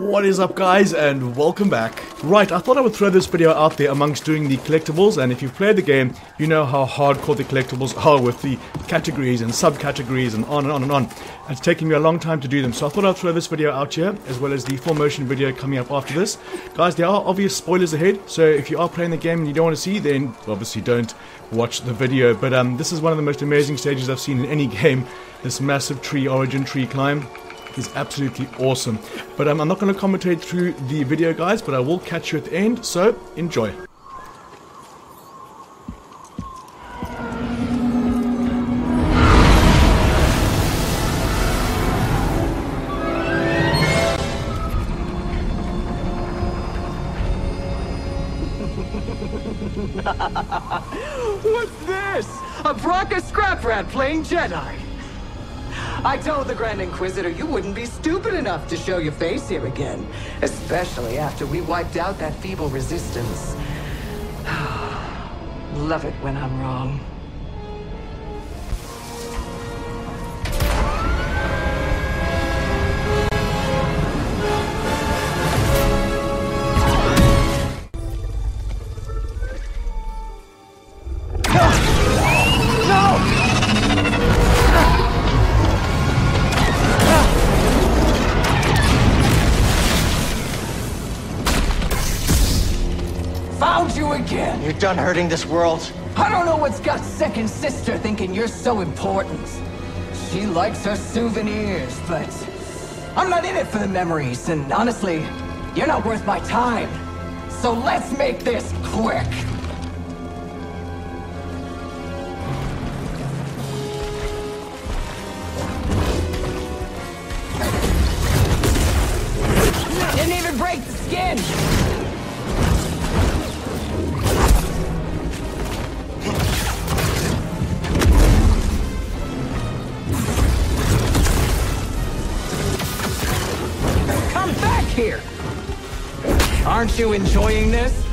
What is up, guys, and welcome back. Right, I thought I would throw this video out there amongst doing the collectibles, and if you've played the game, you know how hardcore the collectibles are with the categories and subcategories and on and on and on. It's taking me a long time to do them, so I thought I'd throw this video out here, as well as the full motion video coming up after this. Guys, there are obvious spoilers ahead, so if you are playing the game and you don't want to see, then obviously don't watch the video. But this is one of the most amazing stages I've seen in any game, this massive tree, origin tree climb. Is absolutely awesome. But I'm not going to commentate through the video, guys, but I will catch you at the end, so enjoy. What's this? A Bracca scrap rat playing Jedi. I told the Grand Inquisitor you wouldn't be stupid enough to show your face here again, especially after we wiped out that feeble resistance. Love it when I'm wrong. Again. You're done hurting this world. I don't know what's got Second Sister thinking you're so important. She likes her souvenirs, but I'm not in it for the memories, and honestly, you're not worth my time. So let's make this quick. Didn't even break the skin. Here. Aren't you enjoying this?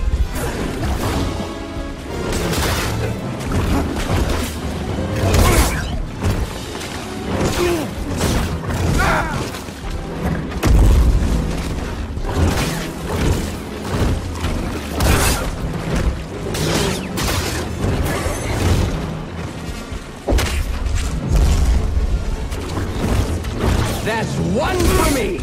That's one for me.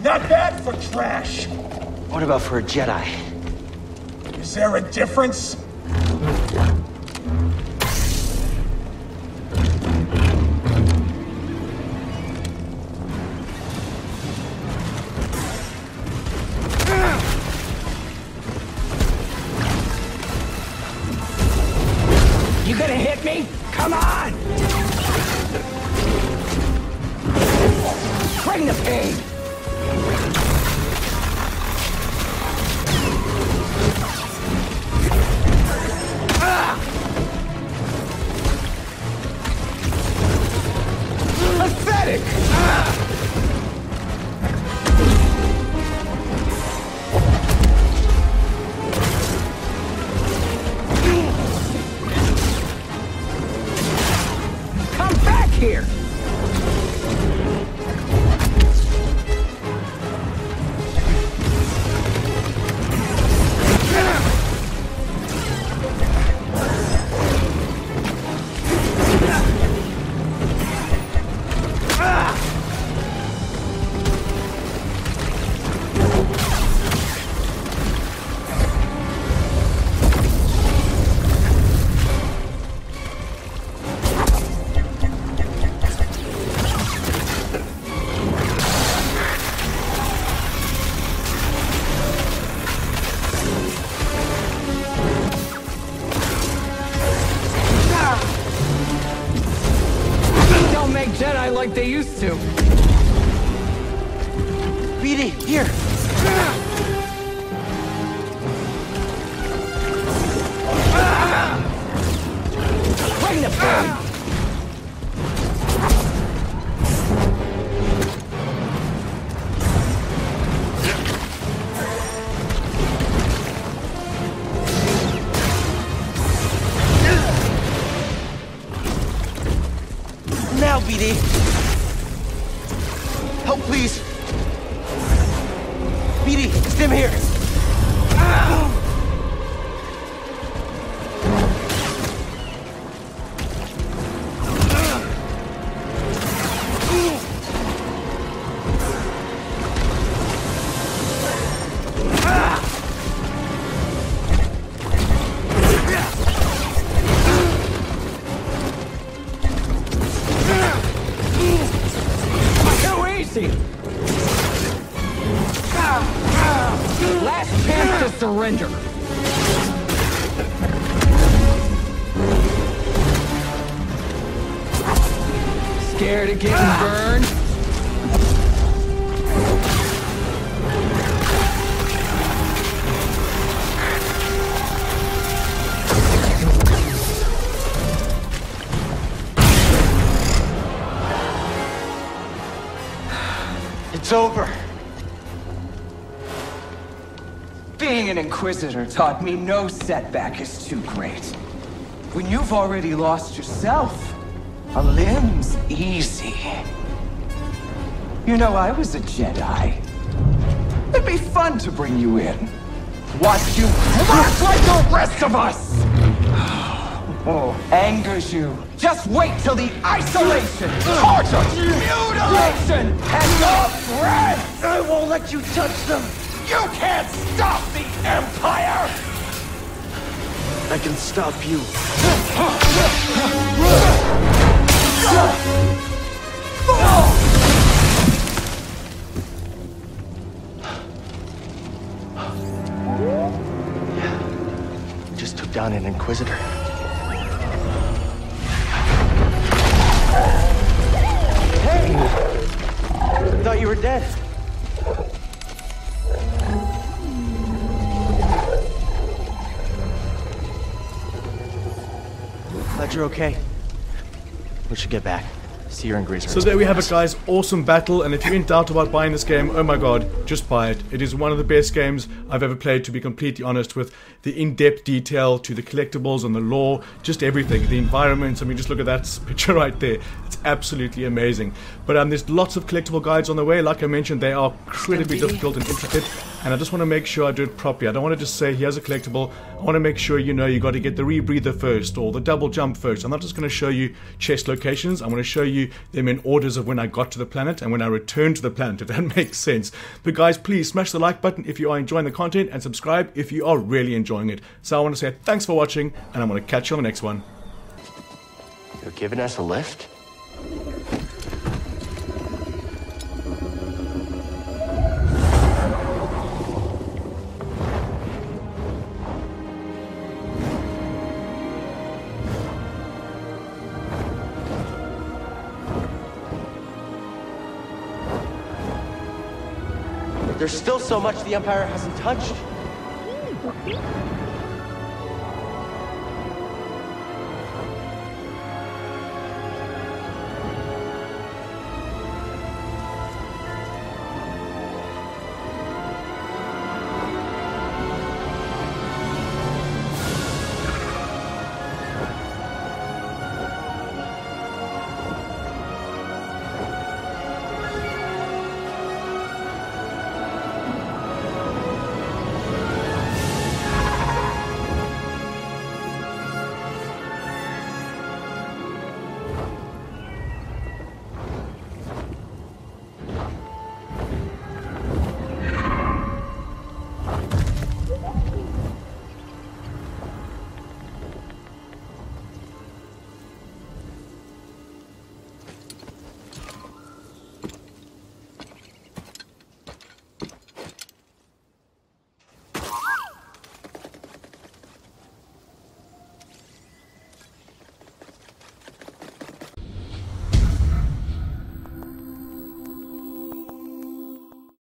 Not bad for trash. What about for a Jedi? Is there a difference? You gonna hit me? Come on! Bring the pain! Pathetic! Here. Jedi like they used to. BD, here! Bring the pain! out, BD. Help, please. BD, stim here. Ow! Last chance to surrender. Scared of getting burned? It's over. Being an Inquisitor taught me no setback is too great. When you've already lost yourself, a limb's easy. You know, I was a Jedi. It'd be fun to bring you in. Watch you crash like the rest of us! Oh, angers you. Just wait till the isolation, torture, mutilation, and the threat! I won't let you touch them! You can't stop the Empire! I can stop you. I just took down an Inquisitor. Hey! I thought you were dead. Glad you're okay. We should get back. See you in Greece. So there we have it, guys. Awesome battle. And if you're in doubt about buying this game, oh my god, just buy it. It is one of the best games I've ever played, to be completely honest, with the in-depth detail to the collectibles and the lore, just everything, the environments. I mean, just look at that picture right there. It's absolutely amazing. But there's lots of collectible guides on the way. Like I mentioned, they are incredibly difficult and intricate. And I just want to make sure I do it properly. I don't want to just say, here's a collectible. I want to make sure you know you got to get the rebreather first or the double jump first. I'm not just going to show you chest locations. I'm going to show you them in orders of when I got to the planet and when I returned to the planet, if that makes sense. But guys, please smash the like button if you are enjoying the content and subscribe if you are really enjoying it. So I want to say thanks for watching, and I'm going to catch you on the next one. You're giving us a lift? There's still so much the Empire hasn't touched.